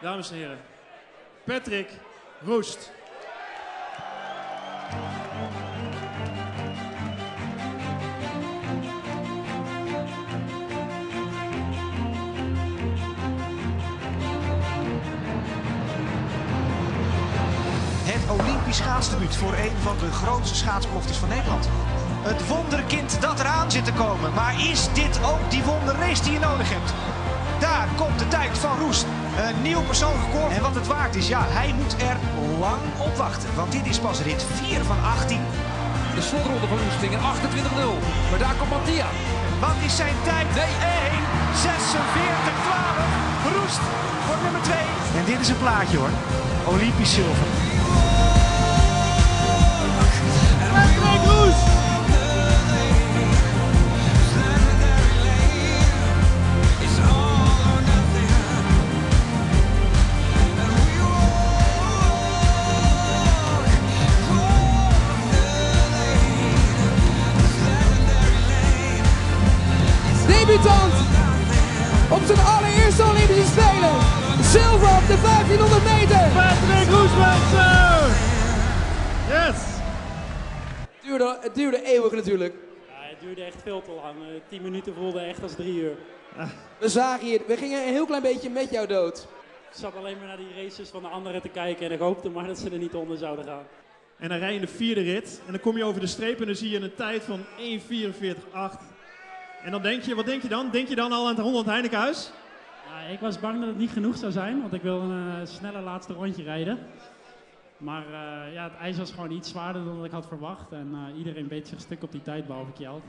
dames en heren, Patrick Roest. Het Olympisch schaatsdebuut voor een van de grootste schaatsprofters van Nederland. Het wonderkind dat eraan zit te komen. Maar is dit ook die wonderrace die je nodig hebt? Daar komt de tijd van Roest. Een nieuw persoon gekomen. En wat het waard is, ja, hij moet er lang op wachten. Want dit is pas rit 4 van 18. De slotronde van Roesting, 28-0. Maar daar komt Mathias. Wat is zijn tijd? 1:46,12. Roest wordt nummer 2. En dit is een plaatje hoor. Olympisch zilver. Patrick Roest! Debutant op zijn allereerste Olympische Spelen. Zilver op de 1500 meter. Patrick Roest. Yes! Het duurde eeuwig natuurlijk. Ja, het duurde echt veel te lang. 10 minuten voelde echt als 3 uur. We zagen hier, we gingen een heel klein beetje met jou dood. Ik zat alleen maar naar die races van de anderen te kijken en ik hoopte maar dat ze er niet onder zouden gaan. En dan rij je de 4e rit en dan kom je over de streep en dan zie je een tijd van 1:44,8. En dan denk je, wat denk je dan? Denk je dan al aan het Holland Heineken House? Nou, ik was bang dat het niet genoeg zou zijn, want ik wilde een snelle laatste rondje rijden. Maar ja, het ijs was gewoon iets zwaarder dan ik had verwacht. En iedereen beet zich stuk op die tijd, behalve Kjeld.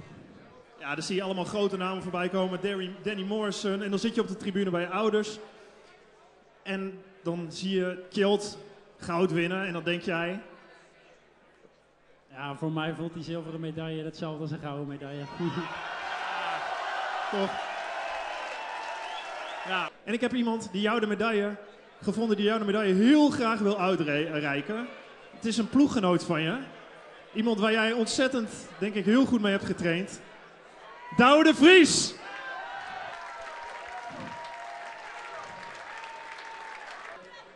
Ja, dan zie je allemaal grote namen voorbij komen. Danny Morrison. En dan zit je op de tribune bij je ouders. En dan zie je Kjeld goud winnen. En dan denk jij... Ja, voor mij voelt die zilveren medaille hetzelfde als een gouden medaille. Toch? Ja. En ik heb iemand die jou de medaille gevonden, die jou de medaille heel graag wil uitreiken. Het is een ploeggenoot van je. Iemand waar jij ontzettend, denk ik, heel goed mee hebt getraind. Douwe de Vries!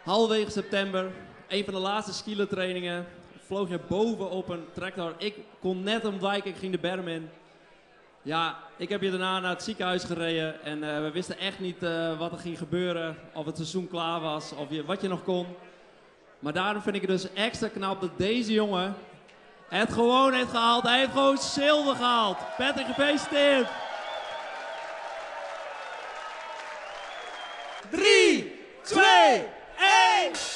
Halverwege september, een van de laatste skielentrainingen, vloog je boven op een tractor. Ik kon net omwijken, ik ging de berm in. Ja, ik heb je daarna naar het ziekenhuis gereden en we wisten echt niet wat er ging gebeuren. Of het seizoen klaar was, of wat je nog kon. Maar daarom vind ik het dus extra knap dat deze jongen het gewoon heeft gehaald. Hij heeft gewoon zilver gehaald. Patrick, gefeliciteerd! 3, 2, 1...